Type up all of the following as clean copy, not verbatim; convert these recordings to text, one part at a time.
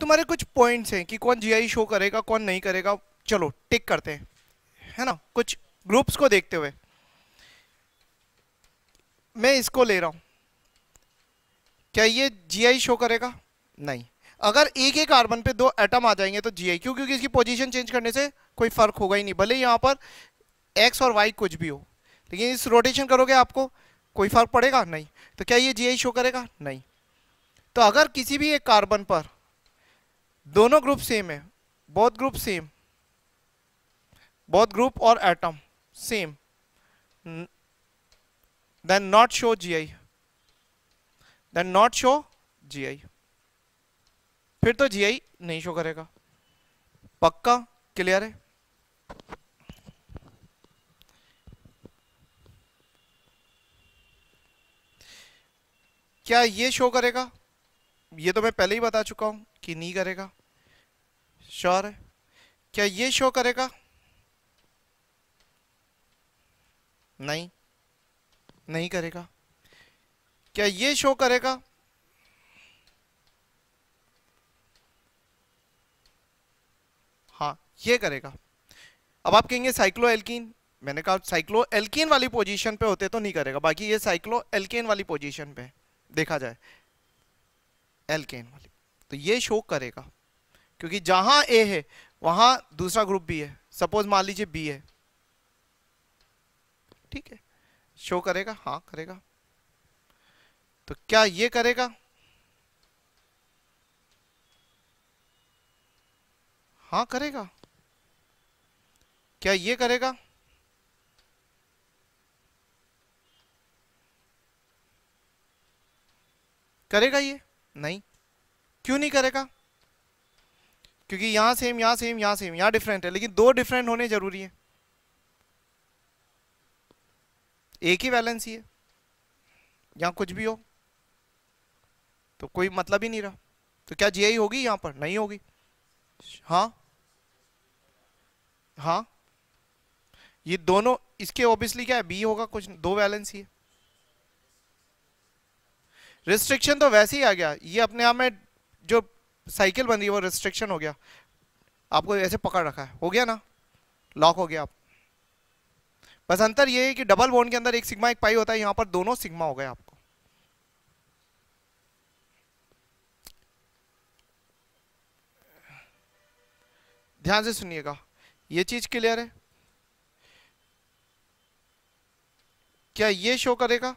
तुम्हारे कुछ पॉइंट्स हैं कि कौन जीआई शो करेगा कौन नहीं करेगा। चलो टिक करते हैं, है ना, कुछ ग्रुप्स को देखते हुए। मैं इसको ले रहा हूं, क्या ये जीआई शो करेगा? नहीं। अगर एक ही कार्बन पे दो एटम आ जाएंगे तो जीआई, क्यों? क्योंकि इसकी पोजीशन चेंज करने से कोई फर्क होगा ही नहीं, भले यहां पर एक्स और वाई कुछ भी हो, लेकिन इस रोटेशन करोगे आपको कोई फर्क पड़ेगा नहीं। तो क्या ये जीआई शो करेगा? नहीं। तो अगर किसी भी एक कार्बन पर दोनों ग्रुप सेम है, both group same, both group और atom same, then not show GI, then not show GI, फिर तो जीआई नहीं शो करेगा। पक्का? क्लियर है? क्या ये शो करेगा? ये तो मैं पहले ही बता चुका हूं कि नहीं करेगा। श्योर है? क्या ये शो करेगा? नहीं, नहीं करेगा। क्या ये शो करेगा? हाँ, ये करेगा। अब आप कहेंगे साइक्लो एल्कीन, मैंने कहा साइक्लो एल्कीन वाली पोजीशन पे होते तो नहीं करेगा, बाकी ये साइक्लो एल्केन वाली पोजीशन पे देखा जाए एल्केन वाली, तो ये शो करेगा, क्योंकि जहां ए है वहां दूसरा ग्रुप भी है। सपोज मान लीजिए बी है, ठीक है, शो करेगा? हाँ करेगा। तो क्या ये करेगा? हाँ करेगा। क्या ये करेगा? करेगा ये? नहीं। क्यों नहीं करेगा? क्योंकि यहां सेम, यहां सेम, यहां सेम, यहां डिफरेंट है, लेकिन दो डिफरेंट होने जरूरी है, एक ही वैलेंस ही है, यहां कुछ भी हो तो कोई मतलब ही नहीं रहा। तो क्या जीआई होगी यहां पर? नहीं होगी। हाँ हाँ, ये दोनों इसके ऑब्वियसली क्या है, बी होगा, कुछ दो वैलेंस ही है। रिस्ट्रिक्शन तो वैसे ही आ गया, ये अपने आप में जो साइकिल बन रही है वो रिस्ट्रिक्शन हो गया, आपको ऐसे पकड़ रखा है, हो गया ना, लॉक हो गया आप। बस अंतर ये है कि डबल बॉन्ड के अंदर एक सिग्मा एक पाई होता है, यहां पर दोनों सिग्मा हो गए आपको। ध्यान से सुनिएगा, ये चीज क्लियर है? क्या ये शो करेगा?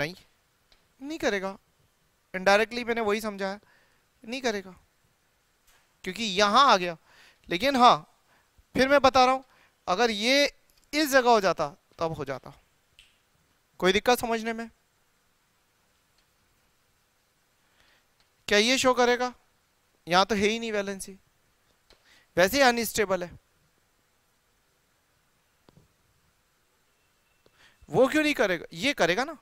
नहीं, नहीं करेगा। इनडायरेक्टली मैंने वही समझाया, नहीं करेगा, क्योंकि यहां आ गया। लेकिन हाँ, फिर मैं बता रहा हूं, अगर ये इस जगह हो जाता तब हो जाता, कोई दिक्कत समझने में? क्या ये शो करेगा? यहां तो है ही नहीं वैलेंसी, वैसे ही अनस्टेबल है, वो क्यों नहीं करेगा? ये करेगा ना,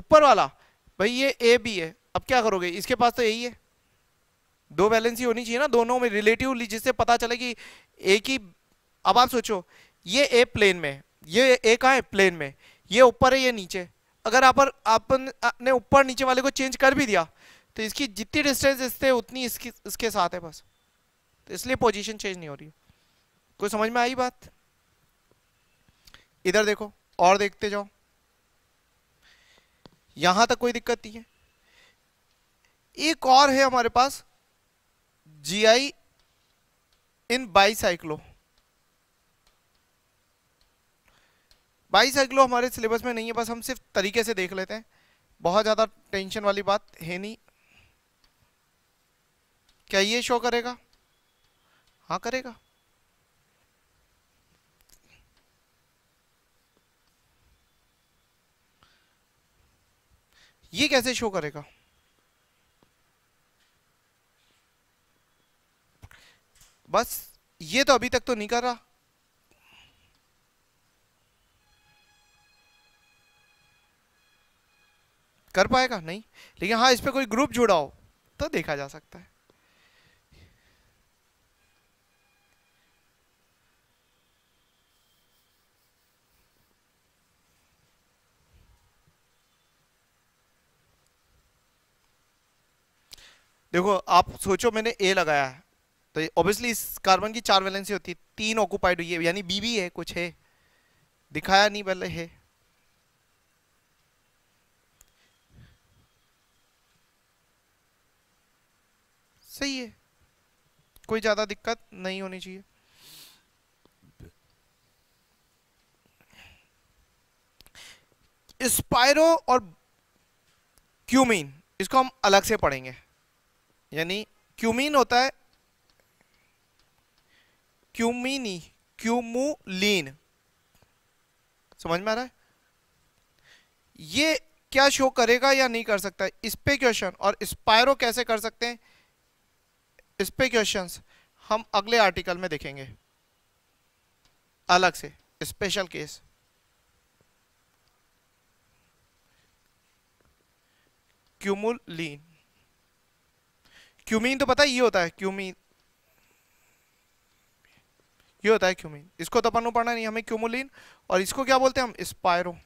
ऊपर वाला। भाई ये ए बी है, अब क्या करोगे? इसके पास तो यही है, दो वैलेंसी होनी चाहिए ना दोनों में रिलेटिवली, जिससे पता चले कि एक ही। अब आप सोचो, ये ए प्लेन में, ये ए कहाँ है? प्लेन में, ये ऊपर है, ये नीचे। अगर आपने ऊपर नीचे वाले को चेंज कर भी दिया तो इसकी जितनी डिस्टेंस इससे उतनी इसके साथ है बस, तो इसलिए पोजीशन चेंज नहीं हो रही है। कोई समझ में आई बात? इधर देखो और देखते जाओ, यहां तक कोई दिक्कत नहीं है। एक और है हमारे पास, जीआई इन बाईसाइक्लो। बाईसाइक्लो हमारे सिलेबस में नहीं है, बस हम सिर्फ तरीके से देख लेते हैं, बहुत ज्यादा टेंशन वाली बात है नहीं। क्या ये शो करेगा? हाँ करेगा। ये कैसे शो करेगा? बस ये तो अभी तक तो नहीं कर रहा, कर पाएगा? नहीं। लेकिन हाँ, इस पे कोई ग्रुप जुड़ा हो तो देखा जा सकता है। देखो आप सोचो मैंने ए लगाया है तो ऑब्वियसली इस कार्बन की चार वैलेंसी होती है, तीन ऑक्यूपाइड हुई है यानी बी भी है, कुछ है दिखाया नहीं पहले है। सही है, कोई ज्यादा दिक्कत नहीं होनी चाहिए। स्पायरो और क्यूमीन इसको हम अलग से पढ़ेंगे, यानी क्यूमीन होता है क्यूमिनी क्यूमुलिन, समझ में आ रहा है? ये क्या शो करेगा या नहीं कर सकता इस पे क्वेश्चन, और स्पायरो कैसे कर सकते हैं इस पे क्वेश्चंस हम अगले आर्टिकल में देखेंगे अलग से, स्पेशल केस। क्यूमुलिन, क्यूमीन तो पता है ये होता है क्यूमीन, ये होता है क्यूमीन, इसको तो अपन को पढ़ना नहीं हमें, क्यूमुलिन, और इसको क्या बोलते हैं हम स्पायरो।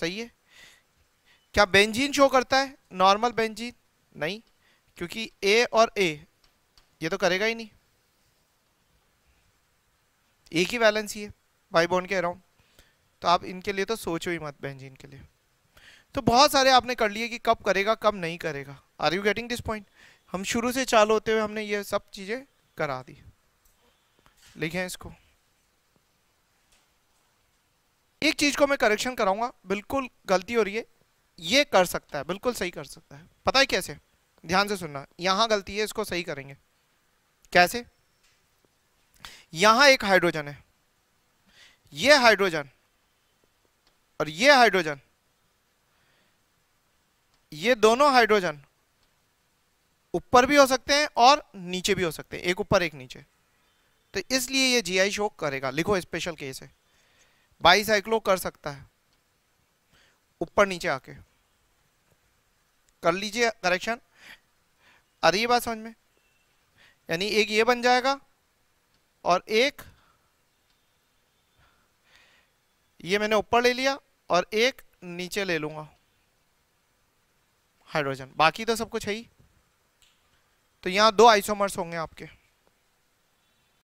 सही है। क्या बेंजीन शो करता है नॉर्मल बेंजीन? नहीं, क्योंकि ए और ए ये तो करेगा ही नहीं, एक ही वैलेंसी है बाई बॉन्ड के अराउंड, तो आप इनके लिए तो सोचो ही मत बेंजीन के लिए। तो बहुत सारे आपने कर लिए कि कब करेगा कब नहीं करेगा। Are you getting this point? हम शुरू से चालू होते हुए हमने ये सब चीजें करा दी। लिखें इसको। एक चीज को मैं करेक्शन कराऊंगा, बिल्कुल गलती हो रही है, ये कर सकता है, बिल्कुल सही कर सकता है। पता है कैसे? ध्यान से सुनना, यहां गलती है, इसको सही करेंगे। कैसे? यहां एक हाइड्रोजन है, ये हाइड्रोजन और ये हाइड्रोजन, ये दोनों हाइड्रोजन ऊपर भी हो सकते हैं और नीचे भी हो सकते हैं, एक ऊपर एक नीचे, तो इसलिए ये जीआई शो करेगा। लिखो स्पेशल केस है, बाईसाइक्लो कर सकता है ऊपर नीचे आके। कर लीजिए करेक्शन। आ रही है बात समझ में? यानी एक ये बन जाएगा और एक ये मैंने ऊपर ले लिया और एक नीचे ले लूंगा हाइड्रोजन, बाकी तो सब कुछ है ही। तो यहाँ दो आइसोमर्स होंगे आपके।